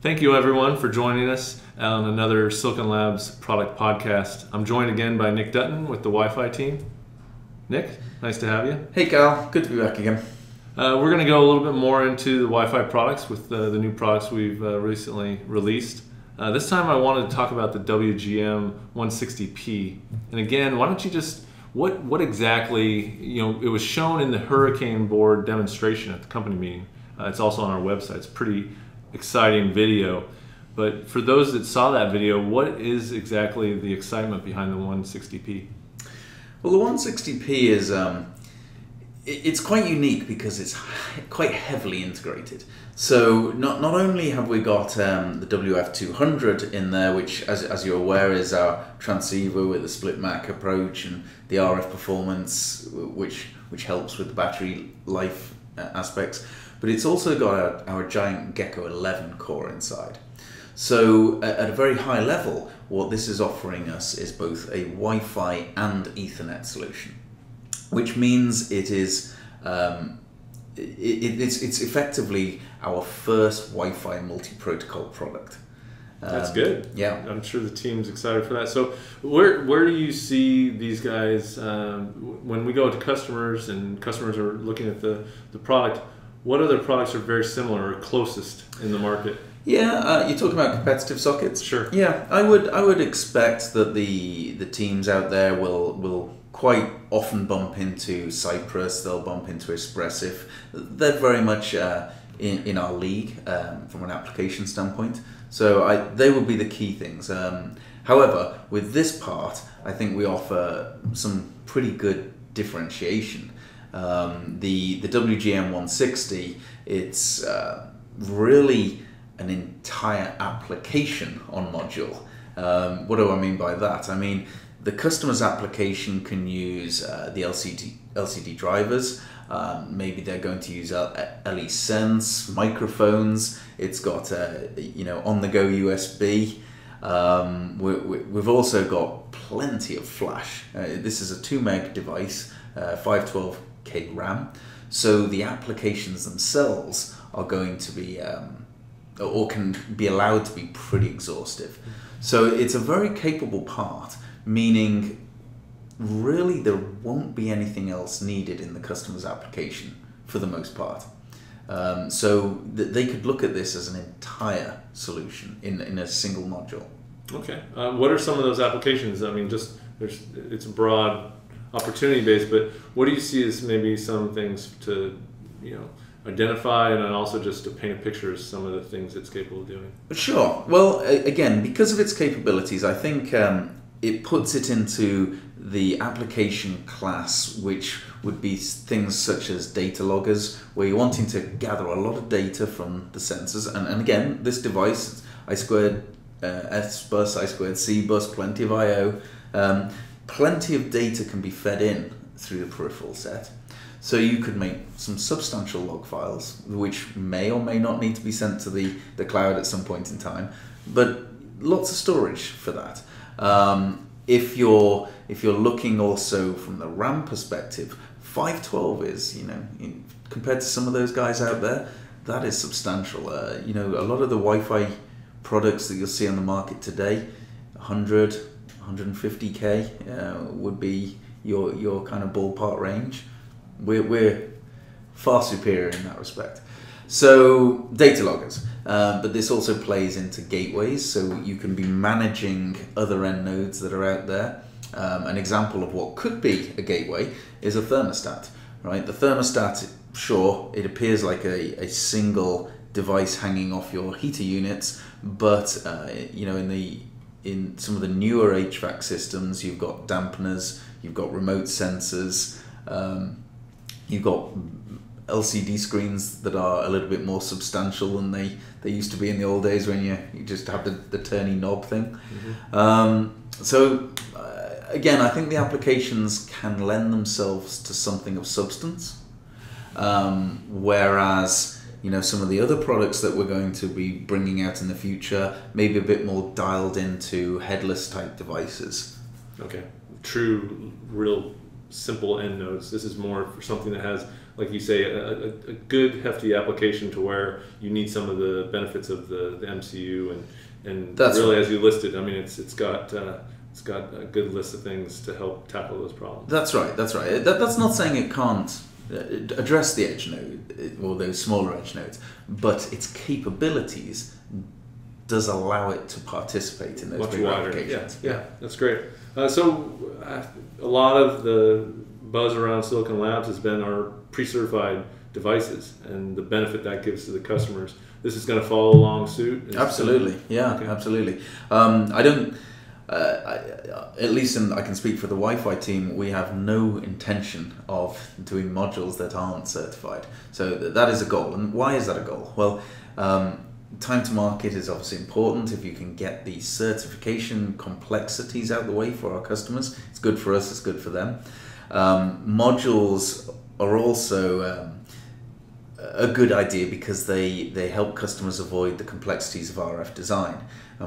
Thank you everyone for joining us on another Silicon Labs product podcast. I'm joined again by Nick Dutton with the Wi-Fi team. Nick, nice to have you. Hey Kyle, good to be back again. We're going to go a little bit more into the Wi-Fi products with the new products we've recently released. This time I wanted to talk about the WGM160P. And again, why don't you just, what exactly, you know, it was shown in the Hurricane board demonstration at the company meeting. It's also on our website. It's pretty exciting video, but for those that saw that video, what is exactly the excitement behind the 160P? Well, the 160P is it's quite unique because it's quite heavily integrated. So not only have we got the WF200 in there, which as you're aware is our transceiver with the split MAC approach and the RF performance, which helps with the battery life aspects. But it's also got our giant Gecko 11 core inside. So at a very high level, what this is offering us is both a Wi-Fi and Ethernet solution, which means it is it's effectively our first Wi-Fi multi-protocol product. That's good. Yeah, I'm sure the team's excited for that. So where do you see these guys when we go to customers and customers are looking at the product? What other products are very similar or closest in the market? Yeah, you're talking about competitive sockets. Sure. Yeah, I would expect that the teams out there will quite often bump into Cypress. They'll bump into Espressif. They're very much in our league from an application standpoint. So they will be the key things. However, with this part, I think we offer some pretty good differentiation. The WGM160, it's really an entire application on module. What do I mean by that? I mean the customer's application can use the LCD drivers. Maybe they're going to use LE Sense microphones. It's got on-the-go USB. We've also got plenty of flash. This is a 2 meg device, 512K RAM. So the applications themselves are going to be, or can be allowed to be pretty exhaustive. So it's a very capable part, meaning really there won't be anything else needed in the customer's application for the most part. So they could look at this as an entire solution in a single module. Okay. What are some of those applications? I mean, just it's broad, opportunity based, but what do you see as maybe some things to, you know, identify and also just to paint a picture of some of the things it's capable of doing? Sure. Well, again, because of its capabilities, I think it puts it into the application class, which would be things such as data loggers, where you're wanting to gather a lot of data from the sensors. And again, this device, I squared S bus, I squared C bus, plenty of IO, plenty of data can be fed in through the peripheral set. So you could make some substantial log files, which may or may not need to be sent to the cloud at some point in time, but lots of storage for that. If you're looking also from the RAM perspective, 512 is, you know, compared to some of those guys out there, that is substantial. You know, a lot of the Wi-Fi products that you'll see on the market today, 100, 150K would be your kind of ballpark range. We're far superior in that respect. So data loggers, but this also plays into gateways, so you can be managing other end nodes that are out there. An example of what could be a gateway is a thermostat, right? The thermostat, sure, it appears like a single device hanging off your heater units, but you know, in some of the newer HVAC systems, you've got dampeners, you've got remote sensors, you've got LCD screens that are a little bit more substantial than they used to be in the old days when you just have the turny knob thing. Mm-hmm. So again, I think the applications can lend themselves to something of substance, whereas, you know, some of the other products that we're going to be bringing out in the future may be a bit more dialed into headless type devices. Okay, true, real simple end nodes. This is more for something that has like you say, a good hefty application to where you need some of the benefits of the MCU and that's really right. As you listed, I mean, it's got a good list of things to help tackle those problems. That's right. That's right. That's not saying it can't address the edge node or those smaller edge nodes, but its capabilities does allow it to participate in those much bigger wider applications. Yeah, yeah, that's great. So a lot of the buzz around Silicon Labs has been our pre-certified devices and the benefit that gives to the customers. This is going to follow along suit. Absolutely, yeah, okay. Absolutely. I don't. At least, and I can speak for the Wi-Fi team, we have no intention of doing modules that aren't certified. So that is a goal. And why is that a goal? Well, time to market is obviously important. If you can get the certification complexities out the way for our customers, it's good for us, it's good for them. Modules are also a good idea because they help customers avoid the complexities of RF design.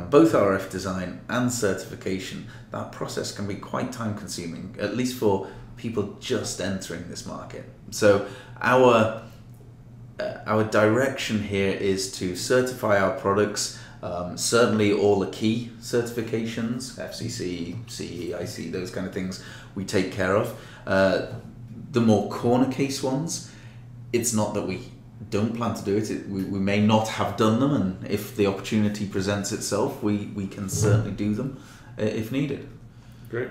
Both RF design and certification, that process can be quite time consuming, at least for people just entering this market. So our direction here is to certify our products, certainly all the key certifications, FCC, CE, IC, those kind of things we take care of. The more corner case ones, it's not that we don't plan to do it. We may not have done them, and if the opportunity presents itself, we can certainly do them if needed. Great,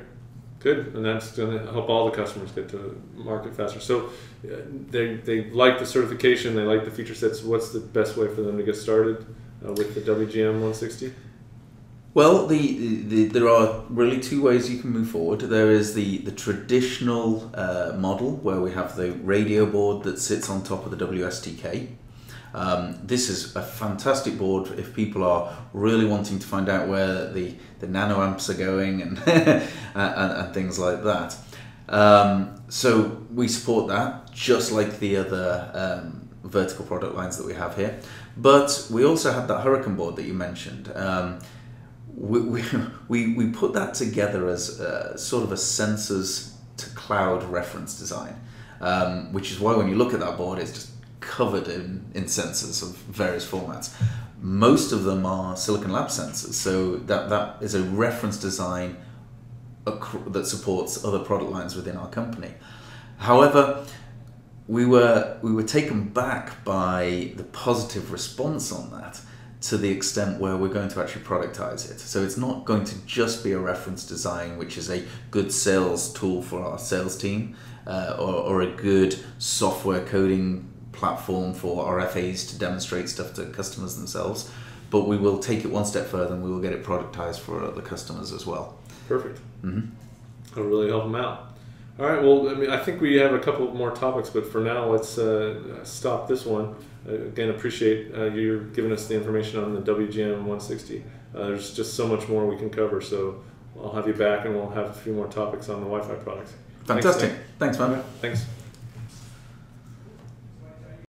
good, and that's going to help all the customers get to market faster. So they like the certification, they like the feature sets. What's the best way for them to get started with the WGM160? Well, there are really two ways you can move forward. There is the traditional model where we have the radio board that sits on top of the WSTK. This is a fantastic board if people are really wanting to find out where the nanoamps are going and, and things like that. So we support that just like the other vertical product lines that we have here. But we also have that Hurricane board that you mentioned. We put that together as sort of a sensors to cloud reference design, which is why when you look at that board, it's just covered in sensors of various formats. Most of them are Silicon Labs sensors, so that is a reference design that supports other product lines within our company. However, we were taken back by the positive response on that, to the extent where we're going to actually productize it. So it's not going to just be a reference design, which is a good sales tool for our sales team, or a good software coding platform for our FAs to demonstrate stuff to customers themselves, but we will take it one step further and we will get it productized for other customers as well. Perfect. Mm-hmm. That'll really help them out. All right, well, I mean, I think we have a couple more topics, but for now, let's stop this one. Again, appreciate you giving us the information on the WGM160. There's just so much more we can cover, so I'll have you back and we'll have a few more topics on the Wi-Fi products. Fantastic. Thanks, man. Thanks.